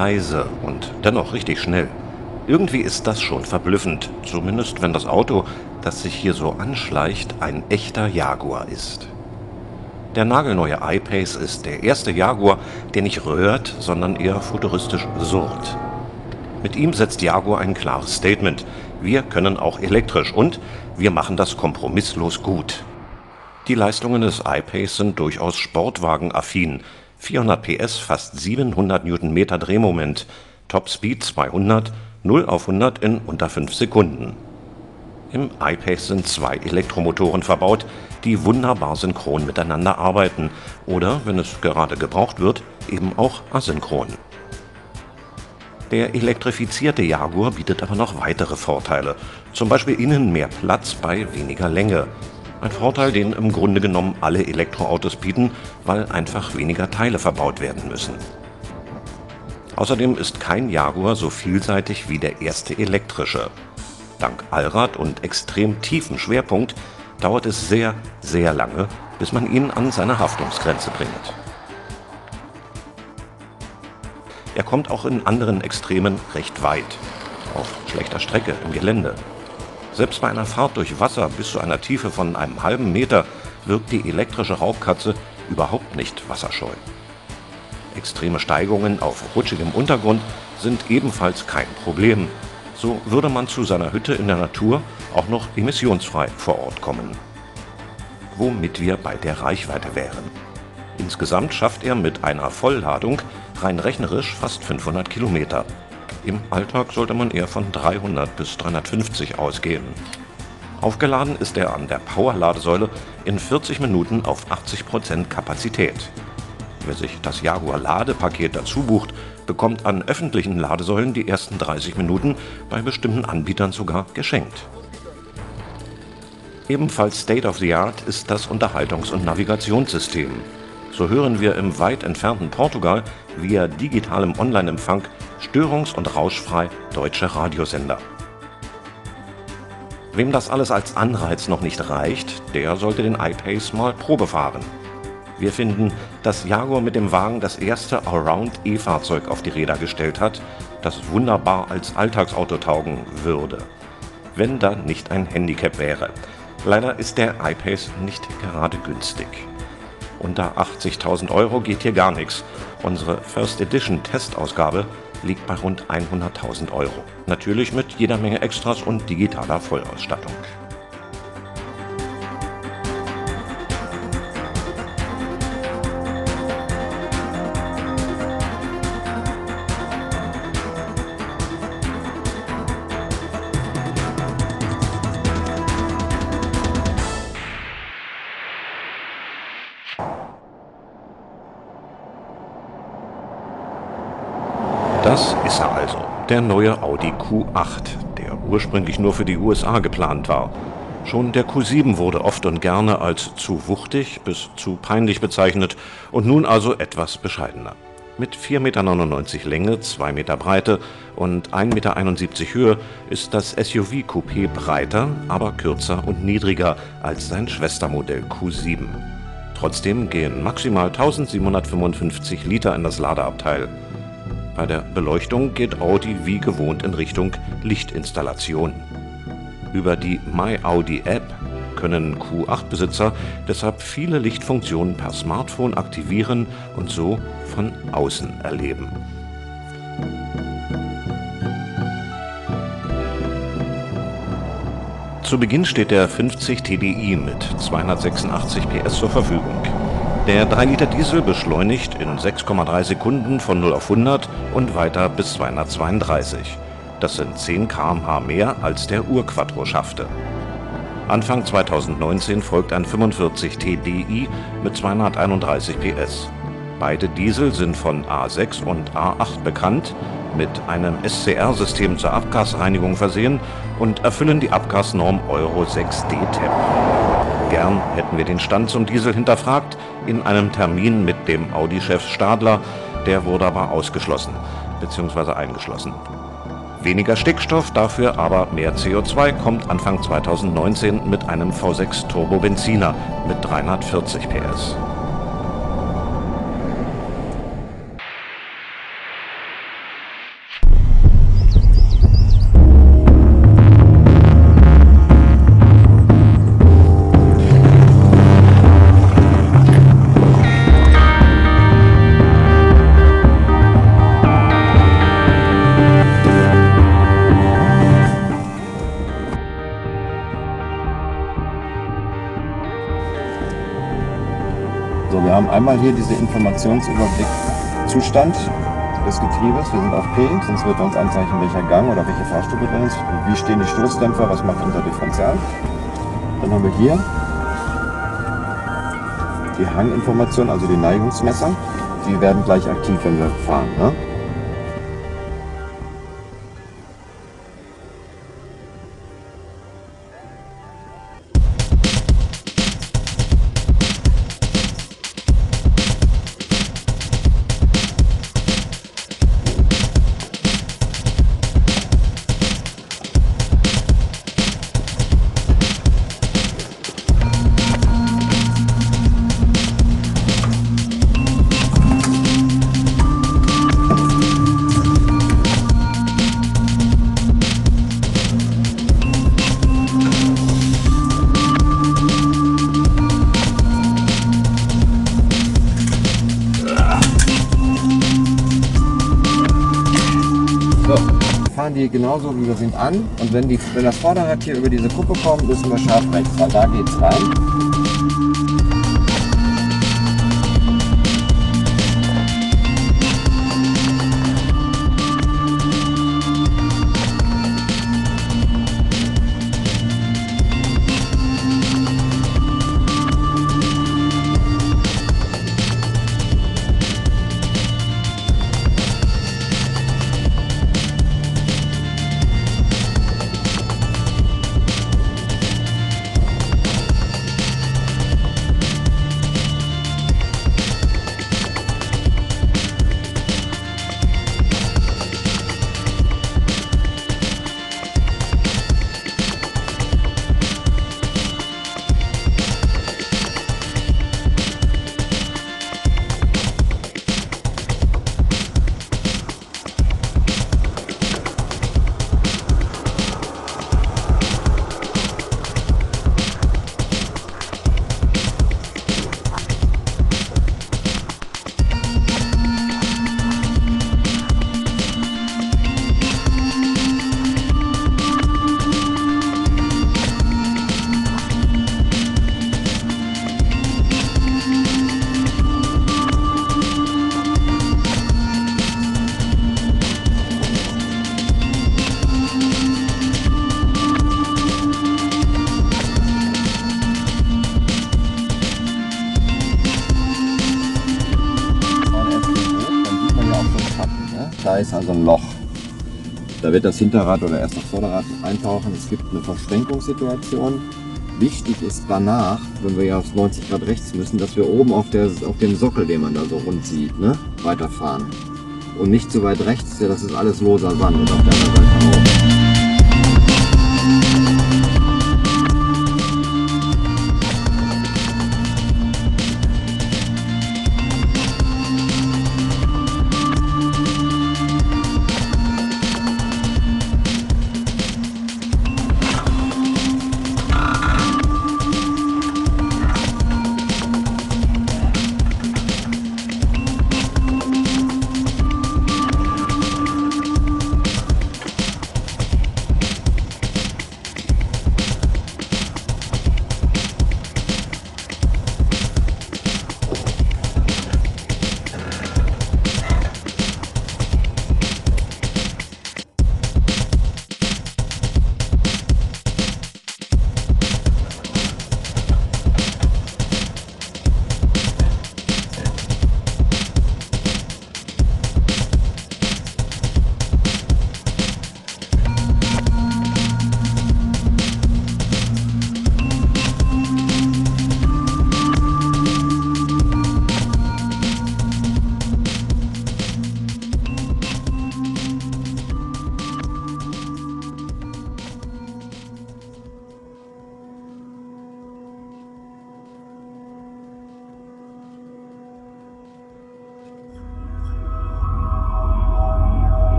leise und dennoch richtig schnell. Irgendwie ist das schon verblüffend, zumindest wenn das Auto, das sich hier so anschleicht, ein echter Jaguar ist. Der nagelneue I-Pace ist der erste Jaguar, der nicht röhrt, sondern eher futuristisch surrt. Mit ihm setzt Jaguar ein klares Statement: Wir können auch elektrisch und wir machen das kompromisslos gut. Die Leistungen des I-Pace sind durchaus sportwagenaffin. 400 PS, fast 700 Newtonmeter Drehmoment, Topspeed 200, 0 auf 100 in unter 5 Sekunden. Im I-Pace sind 2 Elektromotoren verbaut, die wunderbar synchron miteinander arbeiten oder, wenn es gerade gebraucht wird, eben auch asynchron. Der elektrifizierte Jaguar bietet aber noch weitere Vorteile, zum Beispiel innen mehr Platz bei weniger Länge. Ein Vorteil, den im Grunde genommen alle Elektroautos bieten, weil einfach weniger Teile verbaut werden müssen. Außerdem ist kein Jaguar so vielseitig wie der erste elektrische. Dank Allrad und extrem tiefen Schwerpunkt dauert es sehr, sehr lange, bis man ihn an seine Haftungsgrenze bringt. Er kommt auch in anderen Extremen recht weit, auf schlechter Strecke im Gelände. Selbst bei einer Fahrt durch Wasser bis zu einer Tiefe von einem halben Meter wirkt die elektrische Raubkatze überhaupt nicht wasserscheu. Extreme Steigungen auf rutschigem Untergrund sind ebenfalls kein Problem. So würde man zu seiner Hütte in der Natur auch noch emissionsfrei vor Ort kommen. Womit wir bei der Reichweite wären. Insgesamt schafft er mit einer Vollladung rein rechnerisch fast 500 Kilometer. Im Alltag sollte man eher von 300 bis 350 ausgehen. Aufgeladen ist er an der Powerladesäule in 40 Minuten auf 80% Kapazität. Wer sich das Jaguar-Ladepaket dazu bucht, bekommt an öffentlichen Ladesäulen die ersten 30 Minuten bei bestimmten Anbietern sogar geschenkt. Ebenfalls State of the Art ist das Unterhaltungs- und Navigationssystem. So hören wir im weit entfernten Portugal via digitalem Online-Empfang störungs- und rauschfrei deutsche Radiosender. Wem das alles als Anreiz noch nicht reicht, der sollte den I-Pace mal Probe fahren. Wir finden, dass Jaguar mit dem Wagen das erste Allround-E-Fahrzeug auf die Räder gestellt hat, das wunderbar als Alltagsauto taugen würde, wenn da nicht ein Handicap wäre. Leider ist der I-Pace nicht gerade günstig. Unter 80.000 € geht hier gar nichts. Unsere First Edition Testausgabe liegt bei rund 100.000 €. Natürlich mit jeder Menge Extras und digitaler Vollausstattung. Das ist er also, der neue Audi Q8, der ursprünglich nur für die USA geplant war. Schon der Q7 wurde oft und gerne als zu wuchtig bis zu peinlich bezeichnet und nun also etwas bescheidener. Mit 4,99 Meter Länge, 2 Meter Breite und 1,71 Meter Höhe ist das SUV-Coupé breiter, aber kürzer und niedriger als sein Schwestermodell Q7. Trotzdem gehen maximal 1755 Liter in das Ladeabteil. Bei der Beleuchtung geht Audi wie gewohnt in Richtung Lichtinstallation. Über die MyAudi-App können Q8-Besitzer deshalb viele Lichtfunktionen per Smartphone aktivieren und so von außen erleben. Zu Beginn steht der 50 TDI mit 286 PS zur Verfügung. Der 3 Liter Diesel beschleunigt in 6,3 Sekunden von 0 auf 100 und weiter bis 232. Das sind 10 km/h mehr als der Urquattro schaffte. Anfang 2019 folgt ein 45 TDI mit 231 PS. Beide Diesel sind von A6 und A8 bekannt, mit einem SCR-System zur Abgasreinigung versehen und erfüllen die Abgasnorm Euro 6d-temp. Gern hätten wir den Stand zum Diesel hinterfragt, in einem Termin mit dem Audi-Chef Stadler, der wurde aber ausgeschlossen, bzw. eingeschlossen. Weniger Stickstoff, dafür aber mehr CO2 kommt Anfang 2019 mit einem V6 Turbo-Benziner mit 340 PS. So, wir haben einmal hier diese Informationsüberblick Zustand des Getriebes. Wir sind auf P, sonst wird er uns anzeigen, welcher Gang oder welche Fahrstufe drin ist. Wie stehen die Stoßdämpfer, was macht unser Differential. Dann haben wir hier die Hanginformation, also die Neigungsmesser. Die werden gleich aktiv, wenn wir fahren. Ne? Die genauso wie wir sind an, und wenn das Vorderrad hier über diese Kuppe kommt, müssen wir scharf rechts, weil da geht es rein. Da ist also ein Loch. Da wird das Hinterrad oder erst das Vorderrad eintauchen. Es gibt eine Verschränkungssituation. Wichtig ist danach, wenn wir ja auf 90 Grad rechts müssen, dass wir oben auf dem Sockel, den man da so rund sieht, ne, weiterfahren. Und nicht zu weit rechts, ja, das ist alles loser Sand und auf der anderen Seite auch.